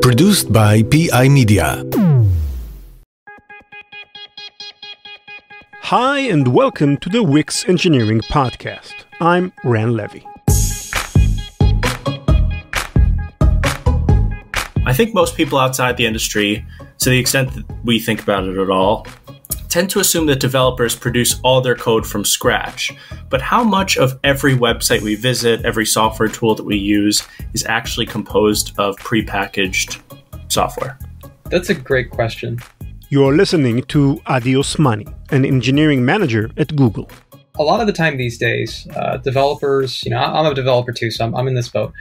Produced by PI Media. Hi and welcome to the Wix Engineering Podcast. I'm Ran Levy. I think most people outside the industry, to the extent that we think about it at all, tend to assume that developers produce all their code from scratch. But how much of every website we visit, every software tool that we use, is actually composed of prepackaged software? That's a great question. You're listening to Addy Osmani, an engineering manager at Google. A lot of the time these days, developers, I'm a developer too, so I'm in this boat.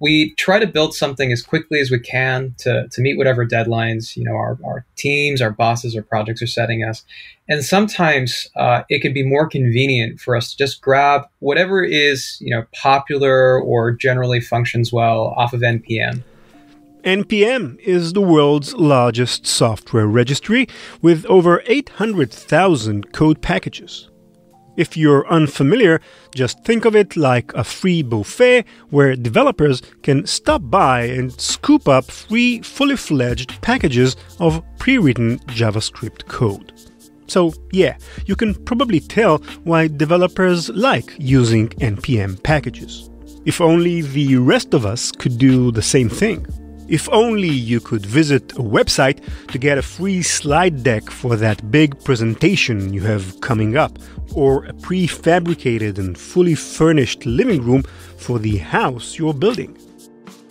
We try to build something as quickly as we can to meet whatever deadlines, our teams, our bosses, our projects are setting us. And sometimes it can be more convenient for us to just grab whatever is, popular or generally functions well off of NPM. NPM is the world's largest software registry with over 800,000 code packages. If you're unfamiliar, just think of it like a free buffet where developers can stop by and scoop up free, fully-fledged packages of pre-written JavaScript code. So yeah, you can probably tell why developers like using NPM packages. If only the rest of us could do the same thing. If only you could visit a website to get a free slide deck for that big presentation you have coming up, or a prefabricated and fully furnished living room for the house you're building.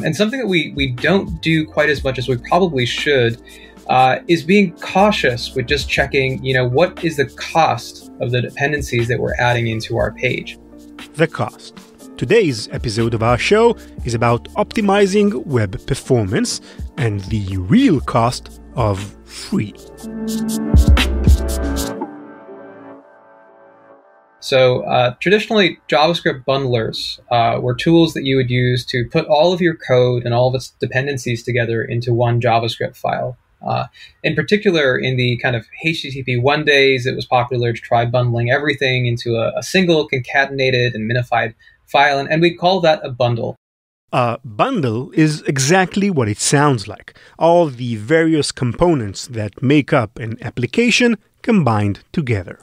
And something that we don't do quite as much as we probably should is being cautious with just checking, what is the cost of the dependencies that we're adding into our page. The cost. Today's episode of our show is about optimizing web performance and the real cost of free. So traditionally, JavaScript bundlers were tools that you would use to put all of your code and all of its dependencies together into one JavaScript file. In particular, in the kind of HTTP 1 days, it was popular to try bundling everything into a single concatenated and minified file, and we call that a bundle. A bundle is exactly what it sounds like, all the various components that make up an application combined together.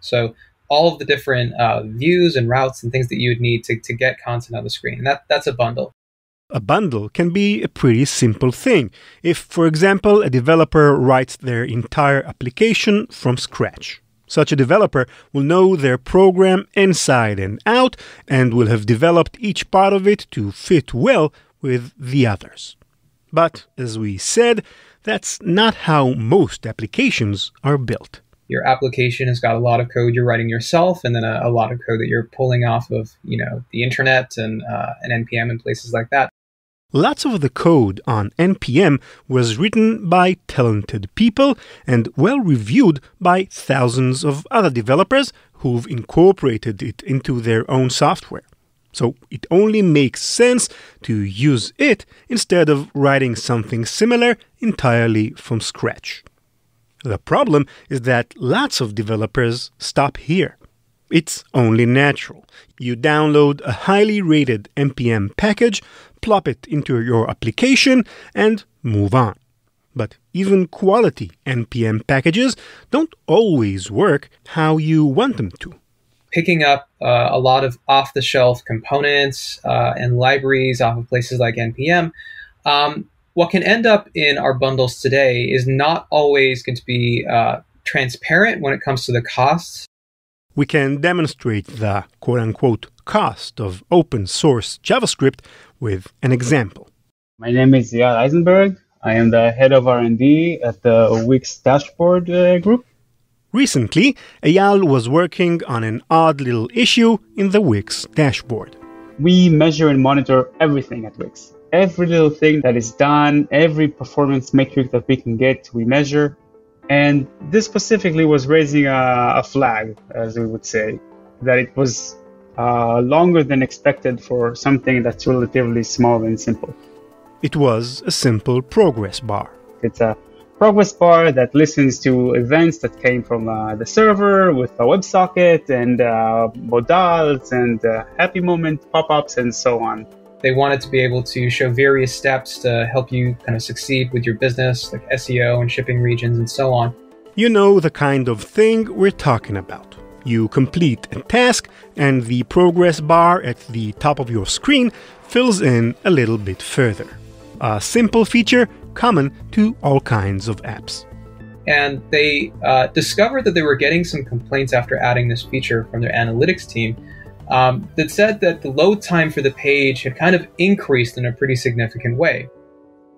So all of the different views and routes and things that you would need to get content on the screen, that's a bundle. A bundle can be a pretty simple thing, if, for example, a developer writes their entire application from scratch. Such a developer will know their program inside and out and will have developed each part of it to fit well with the others. But, as we said, that's not how most applications are built. Your application has got a lot of code you're writing yourself and then a lot of code that you're pulling off of, the internet and NPM and places like that. Lots of the code on NPM was written by talented people and well-reviewed by thousands of other developers who've incorporated it into their own software. So it only makes sense to use it instead of writing something similar entirely from scratch. The problem is that lots of developers stop here. It's only natural. You download a highly rated NPM package, plop it into your application, and move on. But even quality NPM packages don't always work how you want them to. Picking up a lot of off-the-shelf components and libraries off of places like NPM, what can end up in our bundles today is not always going to be transparent when it comes to the costs. We can demonstrate the quote-unquote cost of open-source JavaScript with an example. My name is Eyal Eisenberg. I am the head of R&D at the Wix Dashboard group. Recently, Eyal was working on an odd little issue in the Wix Dashboard. We measure and monitor everything at Wix. Every little thing that is done, every performance metric that we can get, we measure. And this specifically was raising a flag, as we would say, that it was longer than expected for something that's relatively small and simple. It was a simple progress bar. It's a progress bar that listens to events that came from the server with a WebSocket and modals and happy moment pop-ups and so on. They wanted to be able to show various steps to help you kind of succeed with your business, like SEO and shipping regions and so on. You know the kind of thing we're talking about. You complete a task, and the progress bar at the top of your screen fills in a little bit further. A simple feature common to all kinds of apps. And they discovered that they were getting some complaints after adding this feature from their analytics team that said that the load time for the page had kind of increased in a pretty significant way.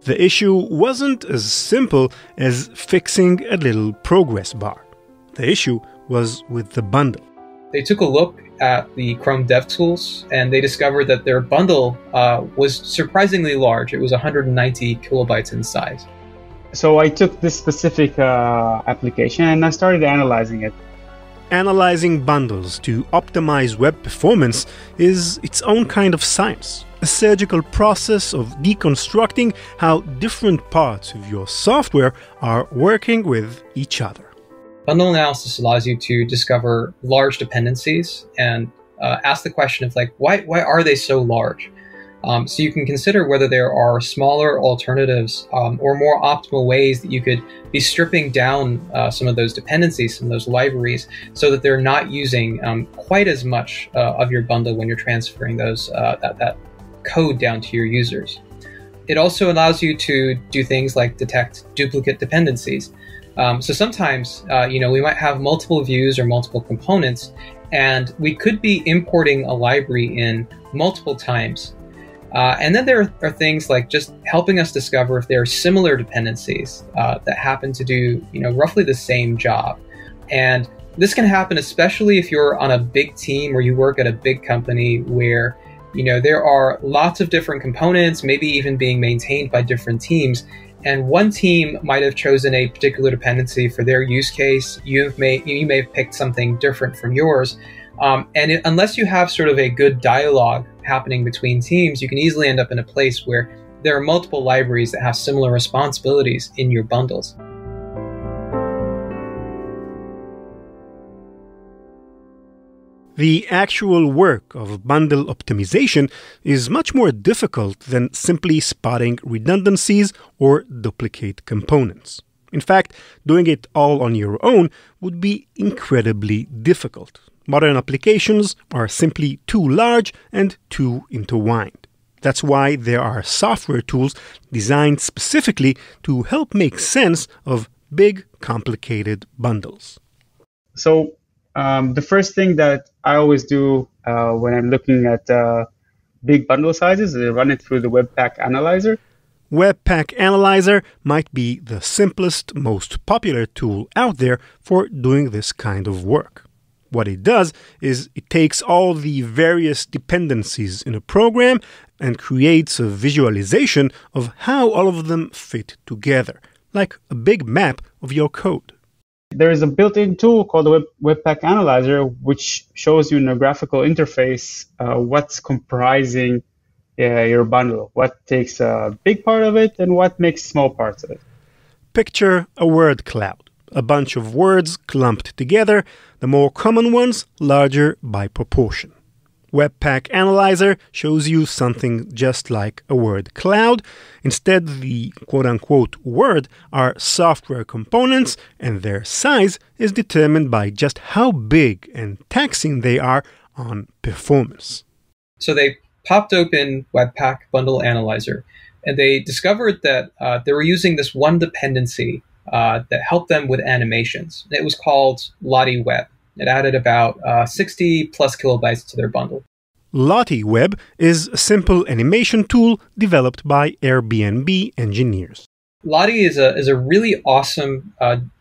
The issue wasn't as simple as fixing a little progress bar. The issue was with the bundle. They took a look at the Chrome DevTools and they discovered that their bundle was surprisingly large. It was 190 kilobytes in size. So I took this specific application and I started analyzing it. Analyzing bundles to optimize web performance is its own kind of science, a surgical process of deconstructing how different parts of your software are working with each other. Bundle analysis allows you to discover large dependencies and ask the question of like, why are they so large? So you can consider whether there are smaller alternatives or more optimal ways that you could be stripping down some of those dependencies, some of those libraries, so that they're not using quite as much of your bundle when you're transferring those that code down to your users. It also allows you to do things like detect duplicate dependencies. So sometimes, we might have multiple views or multiple components, and we could be importing a library in multiple times. And then there are things like just helping us discover if there are similar dependencies that happen to do, roughly the same job. And this can happen especially if you're on a big team or you work at a big company where, there are lots of different components, maybe even being maintained by different teams. And one team might have chosen a particular dependency for their use case. You may have picked something different from yours. And unless you have sort of a good dialogue happening between teams, you can easily end up in a place where there are multiple libraries that have similar responsibilities in your bundles. The actual work of bundle optimization is much more difficult than simply spotting redundancies or duplicate components. In fact, doing it all on your own would be incredibly difficult. Modern applications are simply too large and too intertwined. That's why there are software tools designed specifically to help make sense of big, complicated bundles. So the first thing that I always do when I'm looking at big bundle sizes is I run it through the Webpack Analyzer. Webpack Analyzer might be the simplest, most popular tool out there for doing this kind of work. What it does is it takes all the various dependencies in a program and creates a visualization of how all of them fit together, like a big map of your code. There is a built-in tool called the Webpack Analyzer, which shows you in a graphical interface what's comprising your bundle, what takes a big part of it and what makes small parts of it. Picture a word cloud. A bunch of words clumped together, the more common ones larger by proportion. Webpack Analyzer shows you something just like a word cloud. Instead, the quote-unquote word are software components, and their size is determined by just how big and taxing they are on performance. So they popped open Webpack Bundle Analyzer, and they discovered that they were using this one dependency that helped them with animations. It was called Lottie Web. It added about 60 plus kilobytes to their bundle. Lottie Web is a simple animation tool developed by Airbnb engineers. Lottie is a really awesome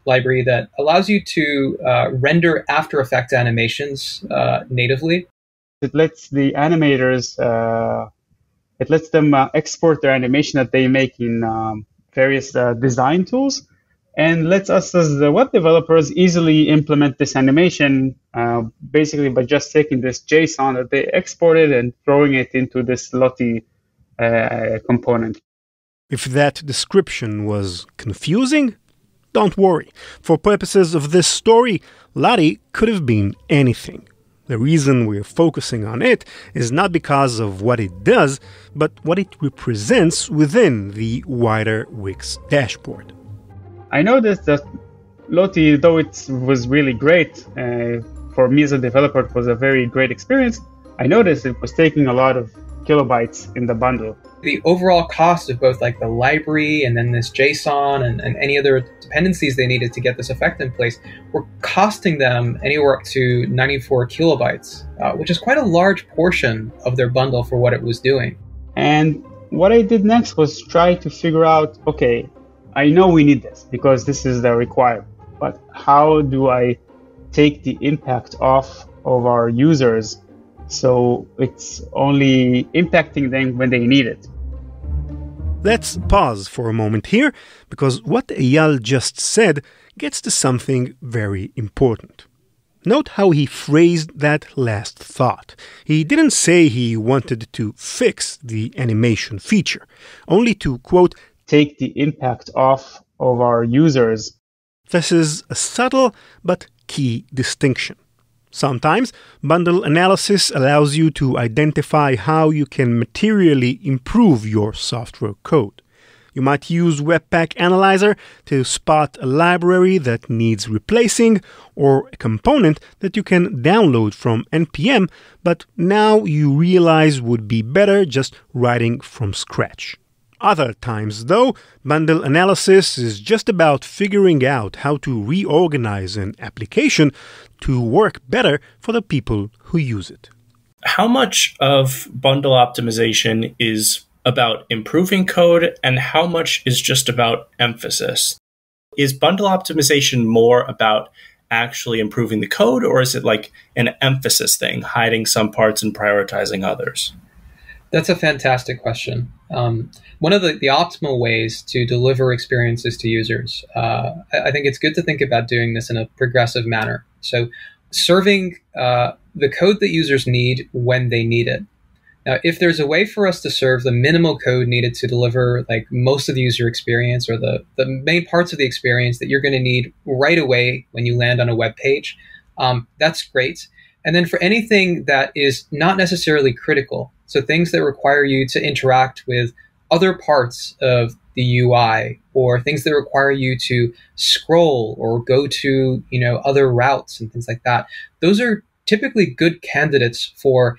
library that allows you to render After Effects animations natively. It lets the animators, export their animation that they make in various design tools, and lets us as the web developers easily implement this animation basically by just taking this JSON that they exported and throwing it into this Lottie component. If that description was confusing, don't worry. For purposes of this story, Lottie could have been anything. The reason we are focusing on it is not because of what it does, but what it represents within the wider Wix dashboard. I noticed that Lottie, though it was really great, for me as a developer, it was a very great experience. I noticed it was taking a lot of kilobytes in the bundle. The overall cost of both like the library and then this JSON and any other dependencies they needed to get this effect in place were costing them anywhere up to 94 kilobytes, which is quite a large portion of their bundle for what it was doing. And what I did next was try to figure out, okay, I know we need this because this is the requirement, but how do I take the impact off of our users so it's only impacting them when they need it? Let's pause for a moment here, because what Eyal just said gets to something very important. Note how he phrased that last thought. He didn't say he wanted to fix the animation feature, only to, quote, take the impact off of our users. This is a subtle but key distinction. Sometimes bundle analysis allows you to identify how you can materially improve your software code. You might use Webpack Analyzer to spot a library that needs replacing or a component that you can download from NPM, but now you realize would be better just writing from scratch. Other times, though, bundle analysis is just about figuring out how to reorganize an application to work better for the people who use it. How much of bundle optimization is about improving code and how much is just about emphasis? Is bundle optimization more about actually improving the code, or is it like an emphasis thing, hiding some parts and prioritizing others? That's a fantastic question. One of the optimal ways to deliver experiences to users, I think it's good to think about doing this in a progressive manner. So serving the code that users need when they need it. Now, if there's a way for us to serve the minimal code needed to deliver like most of the user experience, or the main parts of the experience that you're going to need right away when you land on a web page, that's great. And then for anything that is not necessarily critical, so things that require you to interact with other parts of the UI, or things that require you to scroll or go to, you know, other routes and things like that, those are typically good candidates for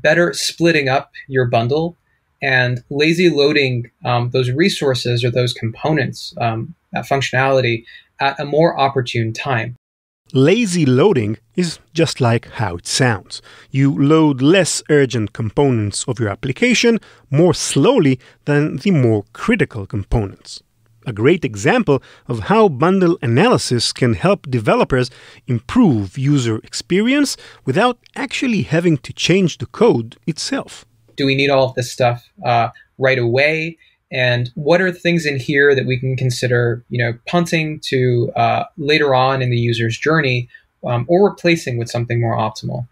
better splitting up your bundle and lazy loading those resources or those components, that functionality, at a more opportune time. Lazy loading is just like how it sounds. You load less urgent components of your application more slowly than the more critical components. A great example of how bundle analysis can help developers improve user experience without actually having to change the code itself. Do we need all of this stuff right away? And what are the things in here that we can consider, you know, punting to later on in the user's journey, or replacing with something more optimal?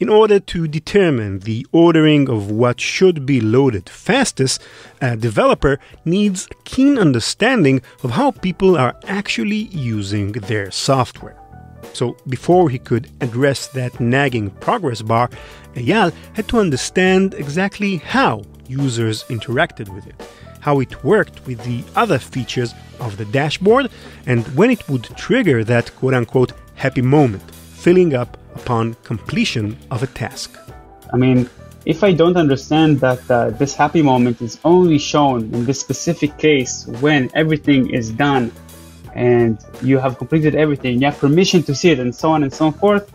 In order to determine the ordering of what should be loaded fastest, a developer needs a keen understanding of how people are actually using their software. So before he could address that nagging progress bar, Eyal had to understand exactly how users interacted with it, how it worked with the other features of the dashboard, and when it would trigger that quote-unquote happy moment, filling up upon completion of a task. I mean, if I don't understand that this happy moment is only shown in this specific case when everything is done and you have completed everything, you have permission to see it, and so on and so forth,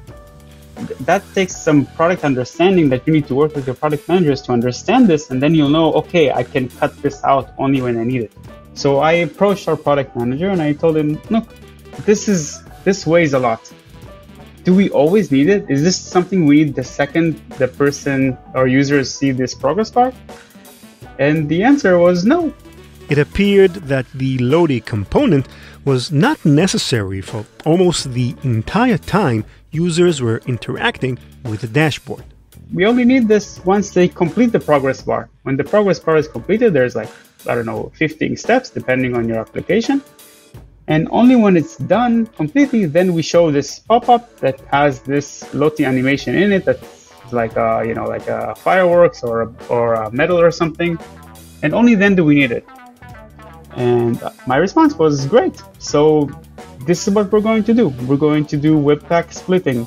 that takes some product understanding that you need to work with your product managers to understand this, and then you'll know, okay, I can cut this out only when I need it. So I approached our product manager and I told him, look, this weighs a lot. Do we always need it? Is this something we need the second the person or users see this progress bar? And the answer was no. It appeared that the Lottie component was not necessary for almost the entire time users were interacting with the dashboard. We only need this once they complete the progress bar. When the progress bar is completed, there's like, I don't know, 15 steps, depending on your application. And only when it's done completely, then we show this pop-up that has this Lottie animation in it that's like a, you know, like a fireworks or a medal or something. And only then do we need it. And my response was great. So this is what we're going to do. We're going to do Webpack splitting,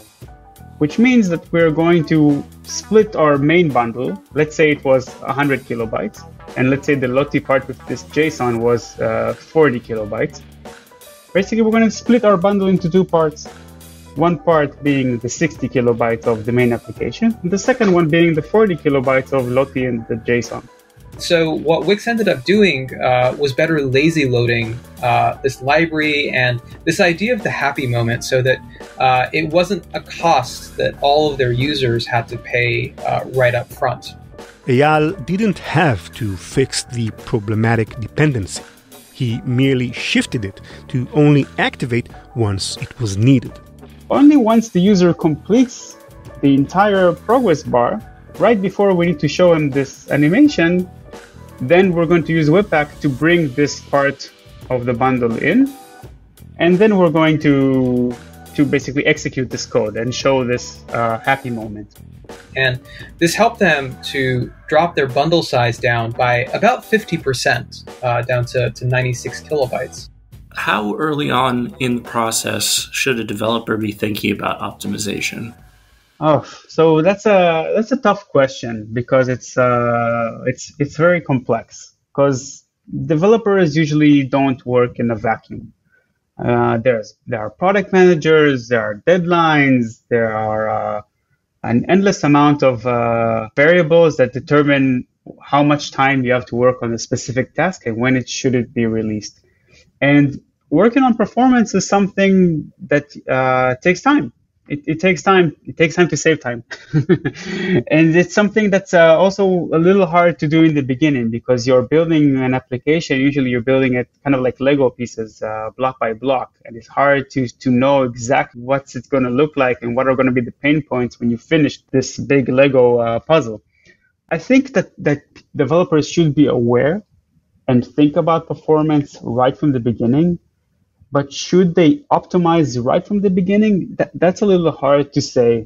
which means that we're going to split our main bundle. Let's say it was 100 kilobytes. And let's say the Lottie part with this JSON was 40 kilobytes. Basically, we're going to split our bundle into two parts. One part being the 60 kilobytes of the main application, and the second one being the 40 kilobytes of Lottie and the JSON. So what Wix ended up doing was better lazy loading this library and this idea of the happy moment, so that it wasn't a cost that all of their users had to pay right up front. Eyal didn't have to fix the problematic dependency. He merely shifted it to only activate once it was needed. Only once the user completes the entire progress bar, right before we need to show him this animation, then we're going to use Webpack to bring this part of the bundle in. And then we're going to basically execute this code and show this happy moment. And this helped them to drop their bundle size down by about 50%, down to 96 kilobytes. How early on in the process should a developer be thinking about optimization? Oh, so that's a tough question, because it's very complex, because developers usually don't work in a vacuum. There are product managers, there are deadlines, there are an endless amount of variables that determine how much time you have to work on a specific task and when it should be released. And working on performance is something that takes time. It takes time to save time. And it's something that's also a little hard to do in the beginning, because you're building an application. Usually you're building it kind of like Lego pieces, block by block. And it's hard to know exactly what's it going to look like and what are going to be the pain points when you finish this big Lego puzzle. I think that developers should be aware and think about performance right from the beginning. But should they optimize right from the beginning? That's a little hard to say.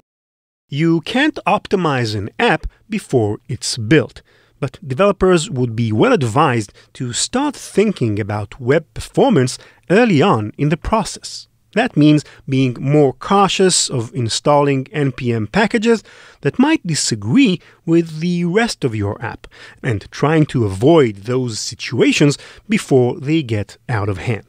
You can't optimize an app before it's built, but developers would be well advised to start thinking about web performance early on in the process. That means being more cautious of installing NPM packages that might disagree with the rest of your app, and trying to avoid those situations before they get out of hand.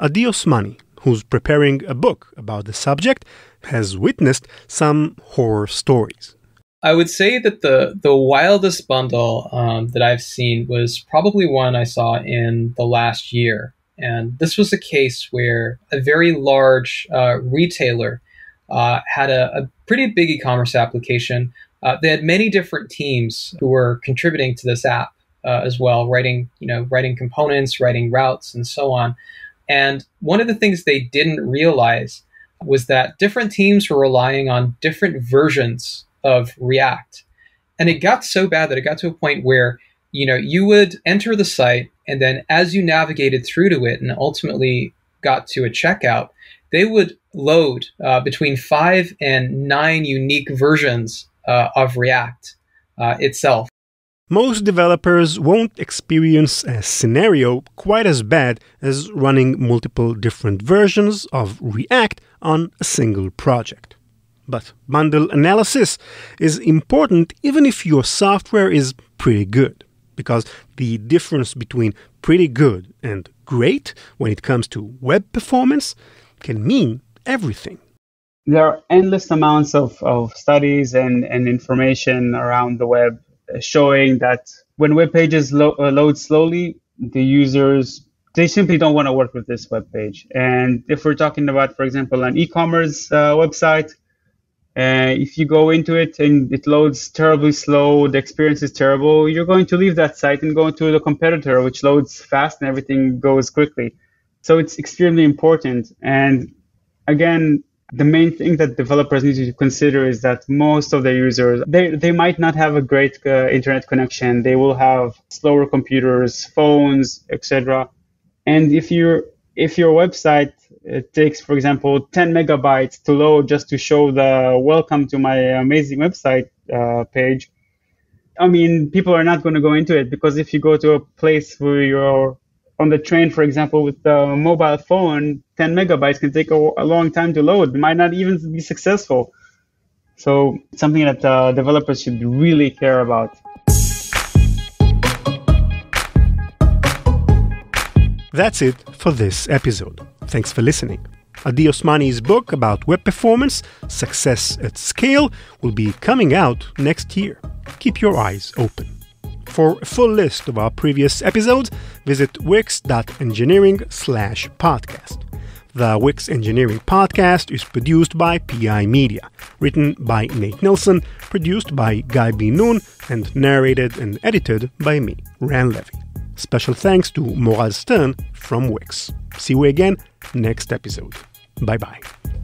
Addy Osmani, who's preparing a book about the subject, has witnessed some horror stories. I would say that the wildest bundle that I've seen was probably one I saw in the last year. And this was a case where a very large retailer had a pretty big e-commerce application. They had many different teams who were contributing to this app as well, writing components, writing routes, and so on. And one of the things they didn't realize was that different teams were relying on different versions of React. And it got so bad that it got to a point where, you know, you would enter the site, and then as you navigated through to it and ultimately got to a checkout, they would load between 5 and 9 unique versions of React itself. Most developers won't experience a scenario quite as bad as running multiple different versions of React on a single project. But bundle analysis is important even if your software is pretty good, because the difference between pretty good and great when it comes to web performance can mean everything. There are endless amounts of studies and information around the web showing that when web pages load slowly, the users, they simply don't want to work with this web page. And if we're talking about, for example, an e-commerce website, if you go into it and it loads terribly slow, the experience is terrible, you're going to leave that site and go to the competitor, which loads fast and everything goes quickly. So it's extremely important. And again, the main thing that developers need to consider is that most of the users, they might not have a great internet connection. They will have slower computers, phones, etc. And if you're if your website takes, for example, 10 megabytes to load just to show the welcome to my amazing website page, I mean, people are not going to go into it, because if you go to a place where you're on the train, for example, with a mobile phone, 10 megabytes can take a long time to load. It might not even be successful. So it's something that developers should really care about. That's it for this episode. Thanks for listening. Addy Osmani's book about web performance, Success at Scale, will be coming out next year. Keep your eyes open. For a full list of our previous episodes, visit wix.engineering/podcast. The Wix Engineering Podcast is produced by PI Media, written by Nate Nelson, produced by Guy Binoun, and narrated and edited by me, Ran Levy. Special thanks to Moral Stern from Wix. See you again next episode. Bye-bye.